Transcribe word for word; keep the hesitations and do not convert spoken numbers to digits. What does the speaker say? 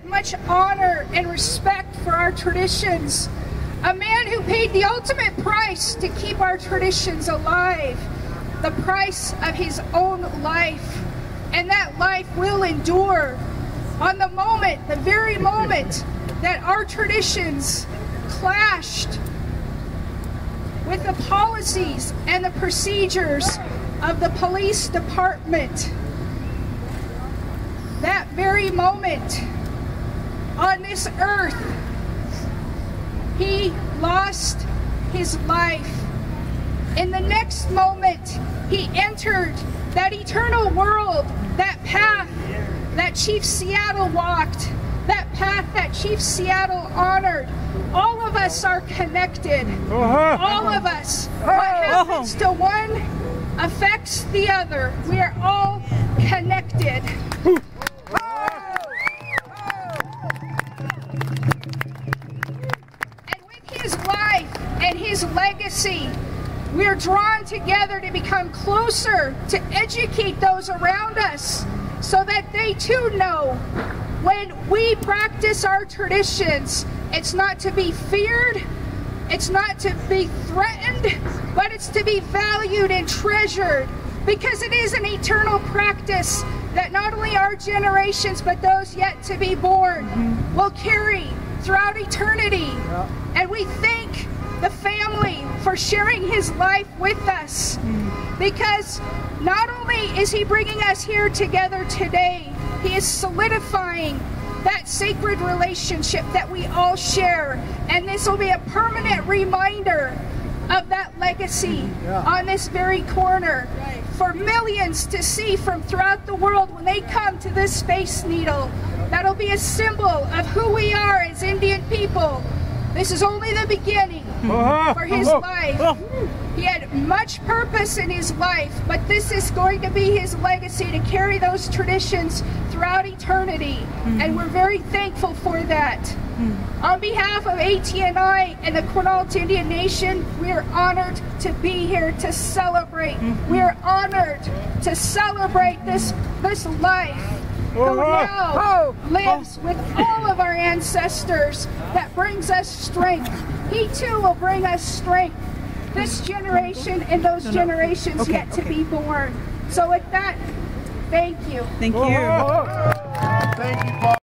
had much honor and respect for our traditions, a man who paid the ultimate price to keep our traditions alive, the price of his own life, and that life will endure. On the moment, the very moment that our traditions clashed with the policies and the procedures of the police department, that very moment on this earth, he lost his life. In the next moment, he entered that eternal world, that path that Chief Seattle walked, that path that Chief Seattle honored. All of us are connected. All of us. What happens to one affects the other. We are all connected. And with his life and his legacy, we are drawn together to become closer, to educate those around us so that they too know when we practice our traditions, it's not to be feared, it's not to be threatened, but it's to be valued and treasured, because it is an eternal practice that not only our generations but those yet to be born will carry throughout eternity. And we thank the family for sharing his life with us, because not only is he bringing us here together today, he is solidifying that sacred relationship that we all share, and this will be a permanent reminder of that legacy yeah. on this very corner right. for millions to see from throughout the world when they come to this Space Needle. That'll be a symbol of who we are as Indian people. This is only the beginning uh-huh. for his uh-huh. life. Uh-huh. He had much purpose in his life, but this is going to be his legacy to carry those traditions throughout eternity, mm-hmm. and we're very thankful for that. Mm-hmm. On behalf of A T N I and the Quinault Indian Nation, we are honored to be here to celebrate. Mm-hmm. We are honored to celebrate this, this life. Who now lives with all of our ancestors, that brings us strength. He too will bring us strength, this generation and those no, no. generations okay, yet okay. to be born. So with that, thank you. Thank you. Thank you, Bob.